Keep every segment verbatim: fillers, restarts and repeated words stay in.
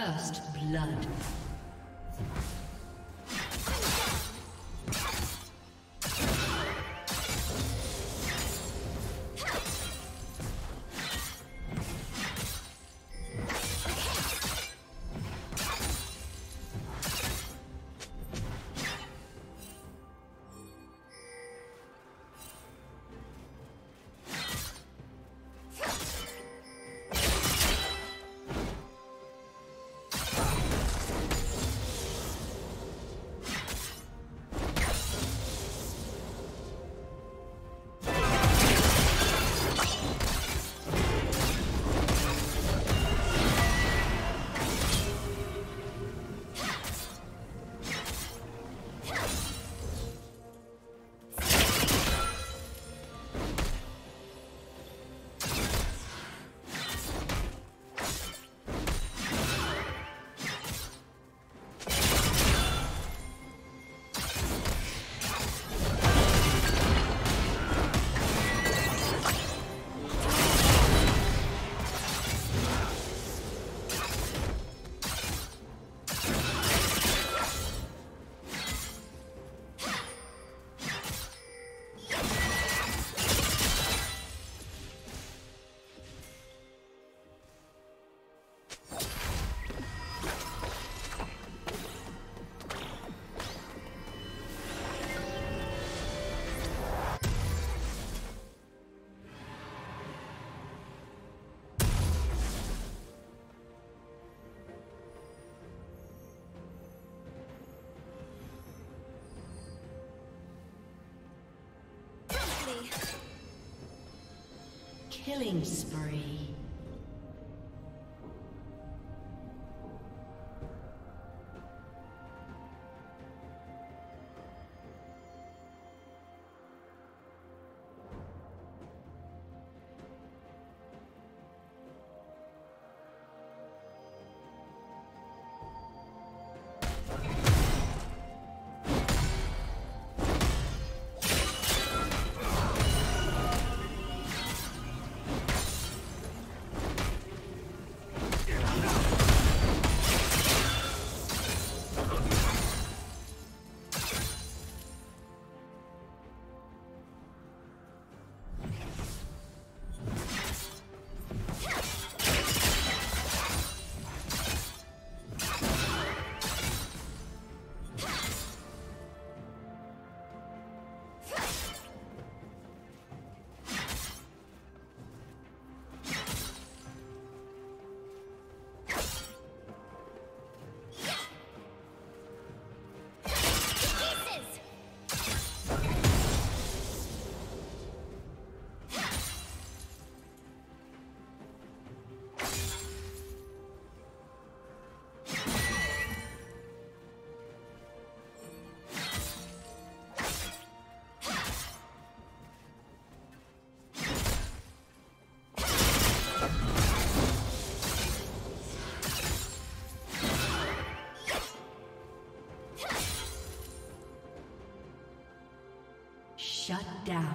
First blood. Killing spree. Shut down.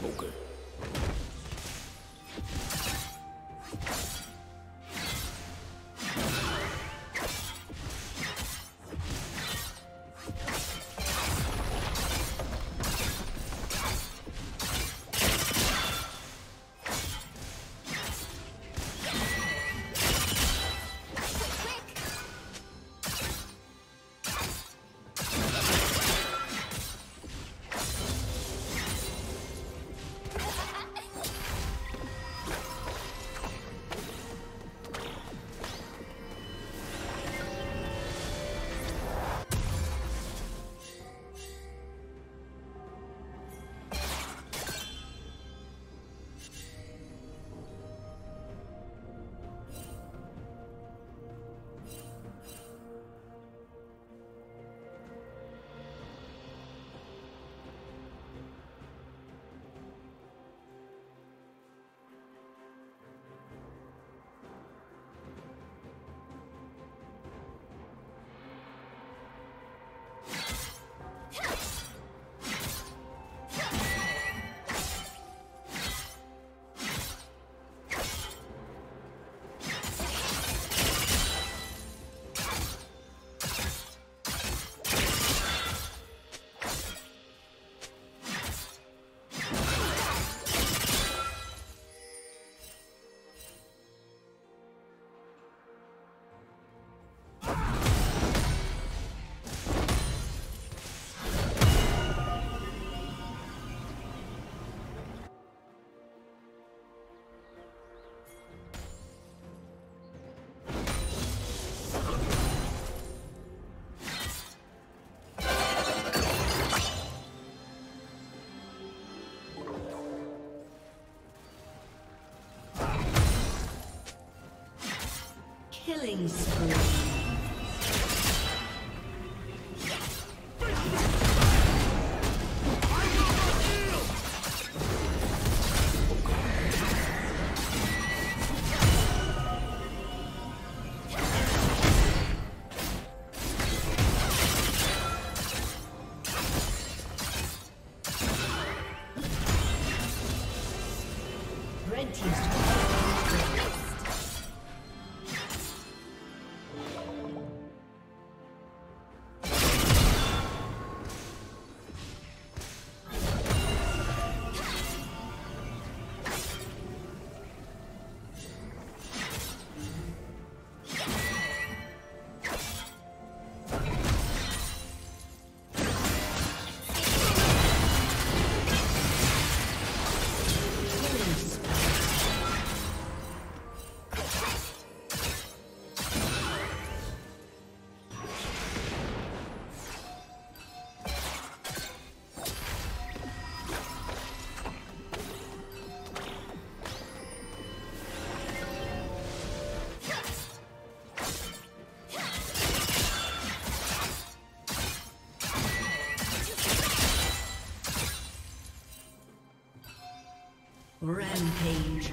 Okay. Killing spree. Rampage.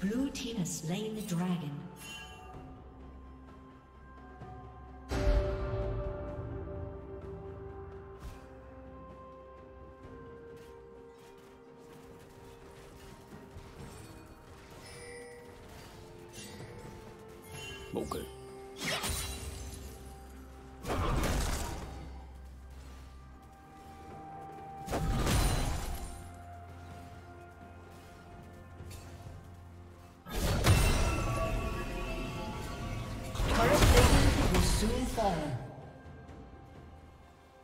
Blue team has slain the dragon. Okay. Team's turret has been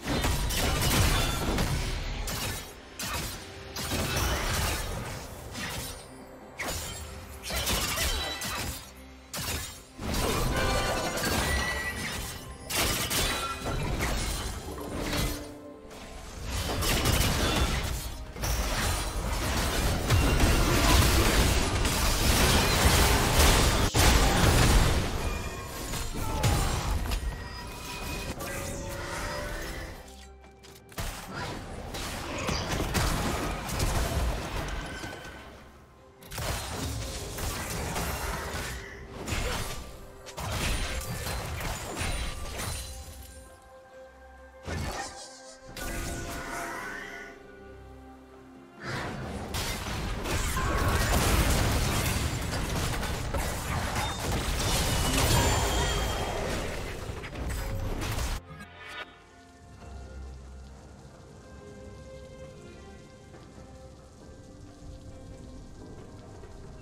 destroyed.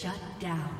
Shut down.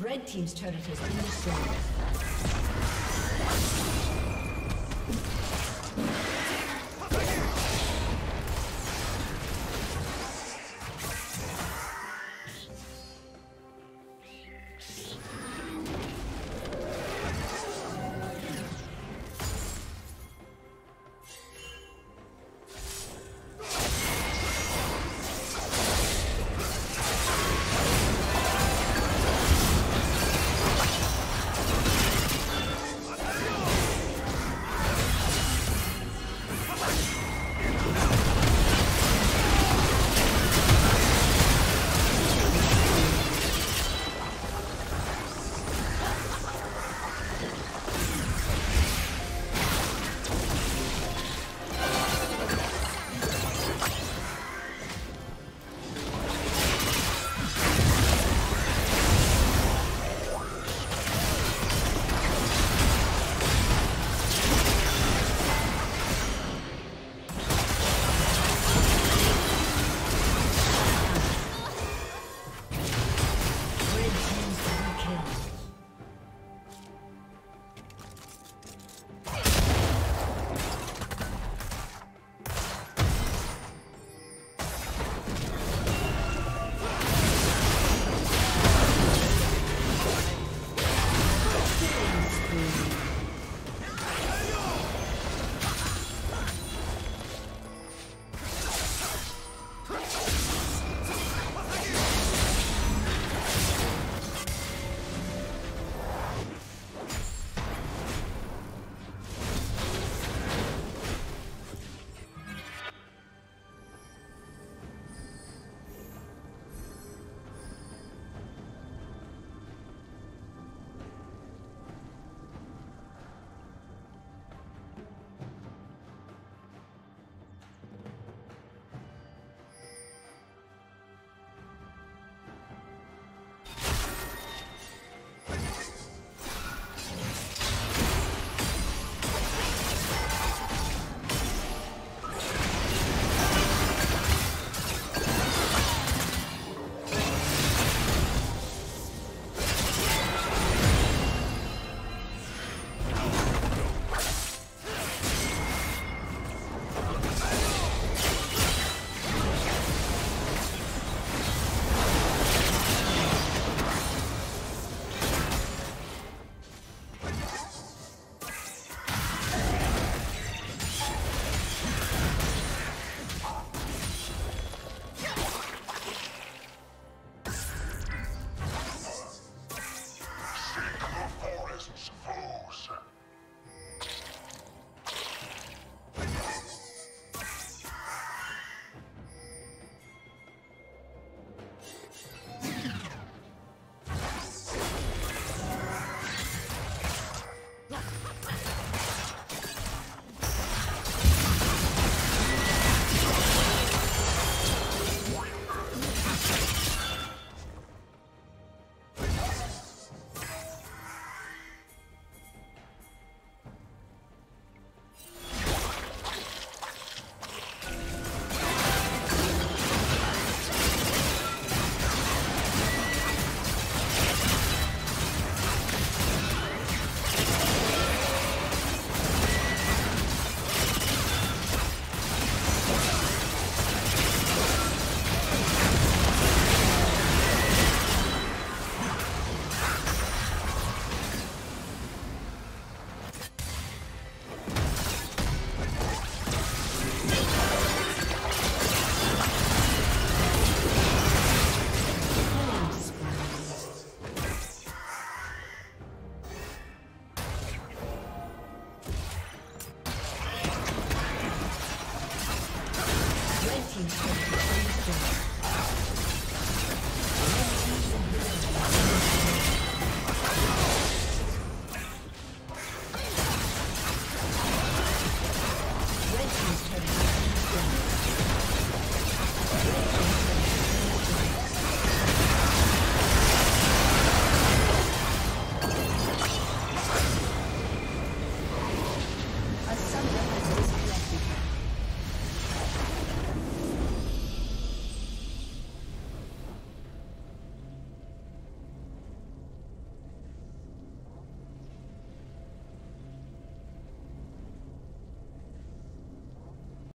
Red team's turret has been destroyed.